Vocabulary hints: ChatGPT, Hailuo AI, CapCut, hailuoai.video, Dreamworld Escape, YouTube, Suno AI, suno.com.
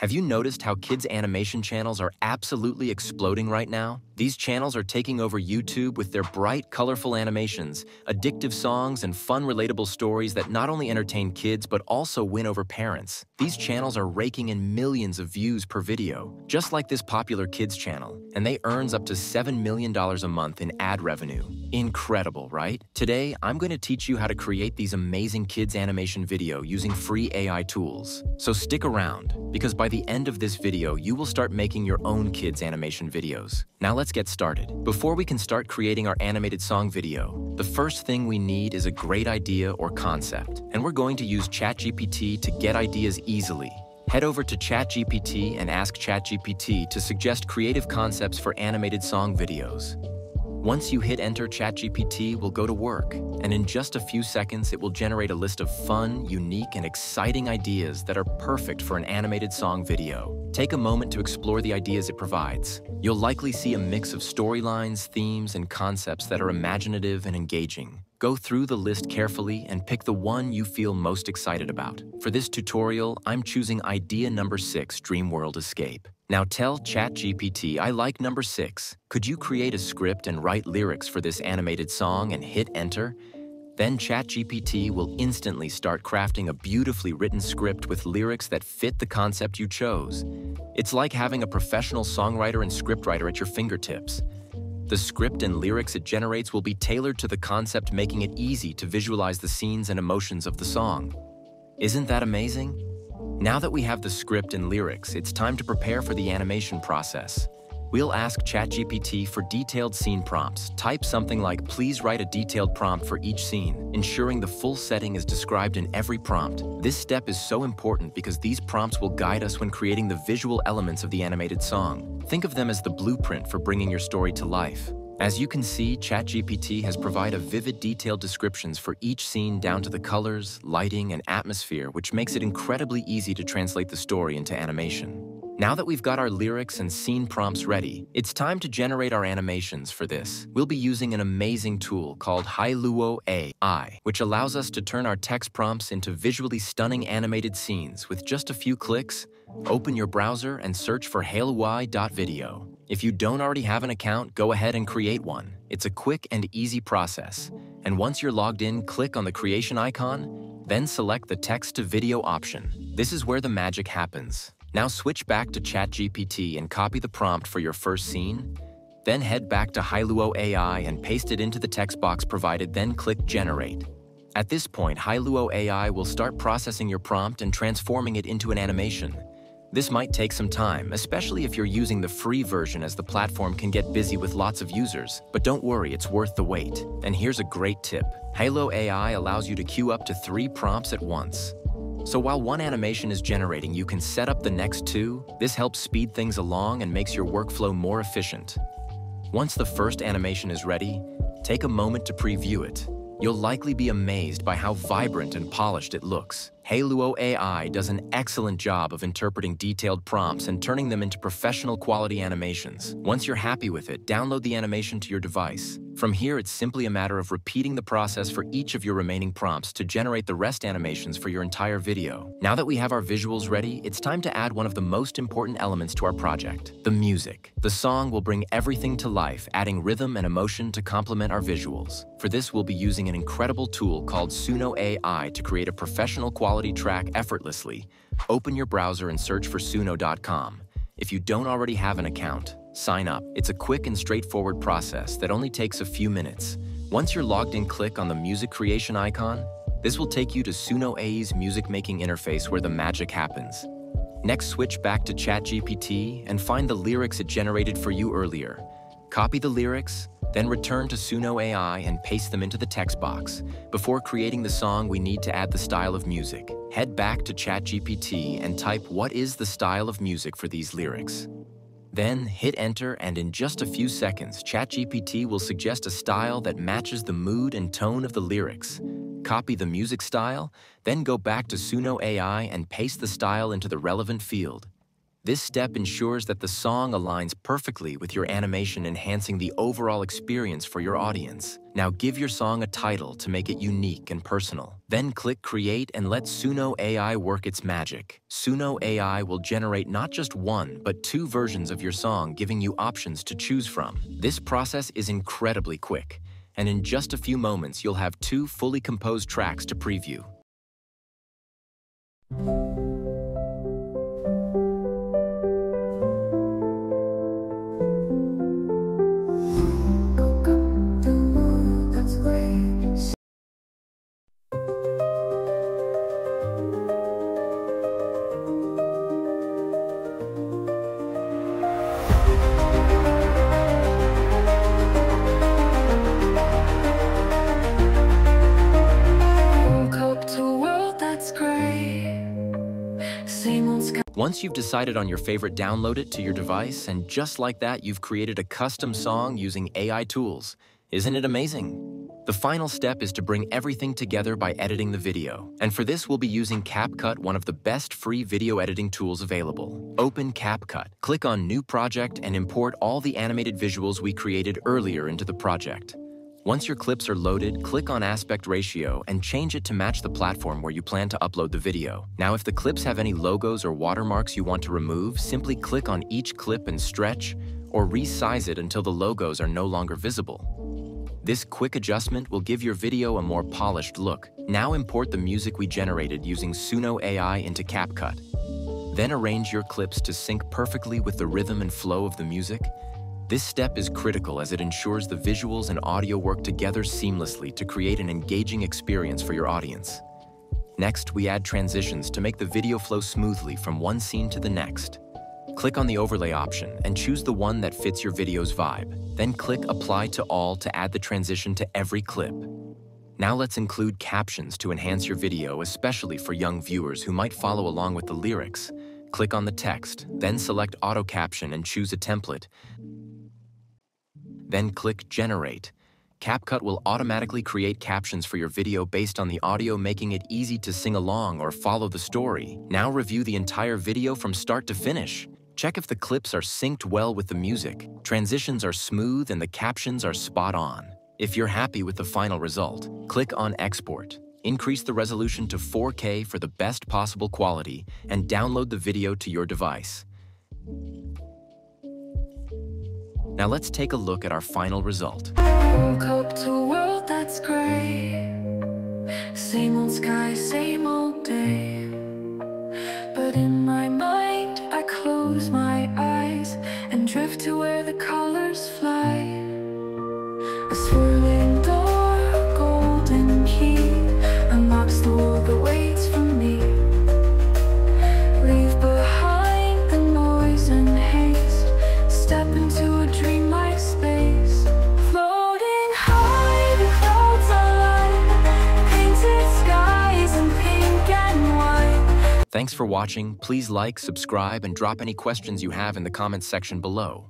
Have you noticed how kids' animation channels are absolutely exploding right now? These channels are taking over YouTube with their bright, colorful animations, addictive songs, and fun, relatable stories that not only entertain kids but also win over parents. These channels are raking in millions of views per video, just like this popular kids' channel, and they earn up to $7 million a month in ad revenue. Incredible, right? Today, I'm going to teach you how to create these amazing kids' animation video using free AI tools. So stick around, because by the end of this video, you will start making your own kids' animation videos. Now let's get started. Before we can start creating our animated song video, the first thing we need is a great idea or concept, and we're going to use ChatGPT to get ideas easily. Head over to ChatGPT and ask ChatGPT to suggest creative concepts for animated song videos. Once you hit enter, ChatGPT will go to work, and in just a few seconds it will generate a list of fun, unique, and exciting ideas that are perfect for an animated song video. Take a moment to explore the ideas it provides. You'll likely see a mix of storylines, themes, and concepts that are imaginative and engaging. Go through the list carefully and pick the one you feel most excited about. For this tutorial, I'm choosing idea number 6, Dreamworld Escape. Now tell ChatGPT, I like number 6. Could you create a script and write lyrics for this animated song, and hit enter? Then ChatGPT will instantly start crafting a beautifully written script with lyrics that fit the concept you chose. It's like having a professional songwriter and scriptwriter at your fingertips. The script and lyrics it generates will be tailored to the concept, making it easy to visualize the scenes and emotions of the song. Isn't that amazing? Now that we have the script and lyrics, it's time to prepare for the animation process. We'll ask ChatGPT for detailed scene prompts. Type something like, please write a detailed prompt for each scene, ensuring the full setting is described in every prompt. This step is so important because these prompts will guide us when creating the visual elements of the animated song. Think of them as the blueprint for bringing your story to life. As you can see, ChatGPT has provided vivid, detailed descriptions for each scene down to the colors, lighting, and atmosphere, which makes it incredibly easy to translate the story into animation. Now that we've got our lyrics and scene prompts ready, it's time to generate our animations. For this, we'll be using an amazing tool called Hailuo AI, which allows us to turn our text prompts into visually stunning animated scenes with just a few clicks. Open your browser and search for hailuoai.video. If you don't already have an account, go ahead and create one. It's a quick and easy process. And once you're logged in, click on the creation icon, then select the text-to-video option. This is where the magic happens. Now switch back to ChatGPT and copy the prompt for your first scene, then head back to Hailuo AI and paste it into the text box provided, then click Generate. At this point, Hailuo AI will start processing your prompt and transforming it into an animation. This might take some time, especially if you're using the free version, as the platform can get busy with lots of users. But don't worry, it's worth the wait. And here's a great tip. Hailuo AI allows you to queue up to 3 prompts at once. So while one animation is generating, you can set up the next 2. This helps speed things along and makes your workflow more efficient. Once the first animation is ready, take a moment to preview it. You'll likely be amazed by how vibrant and polished it looks. Hailuo AI does an excellent job of interpreting detailed prompts and turning them into professional quality animations. Once you're happy with it, download the animation to your device. From here, it's simply a matter of repeating the process for each of your remaining prompts to generate the rest animations for your entire video. Now that we have our visuals ready, it's time to add one of the most important elements to our project, the music. The song will bring everything to life, adding rhythm and emotion to complement our visuals. For this, we'll be using an incredible tool called Suno AI to create a professional quality track effortlessly. Open your browser and search for suno.com. If you don't already have an account, sign up. It's a quick and straightforward process that only takes a few minutes. Once you're logged in, click on the music creation icon. This will take you to Suno AI's music making interface, where the magic happens. Next, switch back to ChatGPT and find the lyrics it generated for you earlier. Copy the lyrics, then return to Suno AI and paste them into the text box. Before creating the song, we need to add the style of music. Head back to ChatGPT and type, what is the style of music for these lyrics? Then hit enter, and in just a few seconds, ChatGPT will suggest a style that matches the mood and tone of the lyrics. Copy the music style, then go back to Suno AI and paste the style into the relevant field. This step ensures that the song aligns perfectly with your animation, enhancing the overall experience for your audience. Now give your song a title to make it unique and personal. Then click Create and let Suno AI work its magic. Suno AI will generate not just one, but two versions of your song, giving you options to choose from. This process is incredibly quick, and in just a few moments, you'll have two fully composed tracks to preview. Once you've decided on your favorite, download it to your device, and just like that, you've created a custom song using AI tools. Isn't it amazing? The final step is to bring everything together by editing the video. And for this, we'll be using CapCut, one of the best free video editing tools available. Open CapCut, click on New Project, and import all the animated visuals we created earlier into the project. Once your clips are loaded, click on aspect ratio and change it to match the platform where you plan to upload the video. Now, if the clips have any logos or watermarks you want to remove, simply click on each clip and stretch or resize it until the logos are no longer visible. This quick adjustment will give your video a more polished look. Now import the music we generated using Suno AI into CapCut. Then arrange your clips to sync perfectly with the rhythm and flow of the music. This step is critical as it ensures the visuals and audio work together seamlessly to create an engaging experience for your audience. Next, we add transitions to make the video flow smoothly from one scene to the next. Click on the overlay option and choose the one that fits your video's vibe. Then click Apply to All to add the transition to every clip. Now let's include captions to enhance your video, especially for young viewers who might follow along with the lyrics. Click on the text, then select Auto Caption and choose a template. Then click Generate. CapCut will automatically create captions for your video based on the audio, making it easy to sing along or follow the story. Now review the entire video from start to finish. Check if the clips are synced well with the music, transitions are smooth, and the captions are spot on. If you're happy with the final result, click on Export. Increase the resolution to 4K for the best possible quality and download the video to your device. Now let's take a look at our final result. Thanks for watching. Please like, subscribe, and drop any questions you have in the comments section below.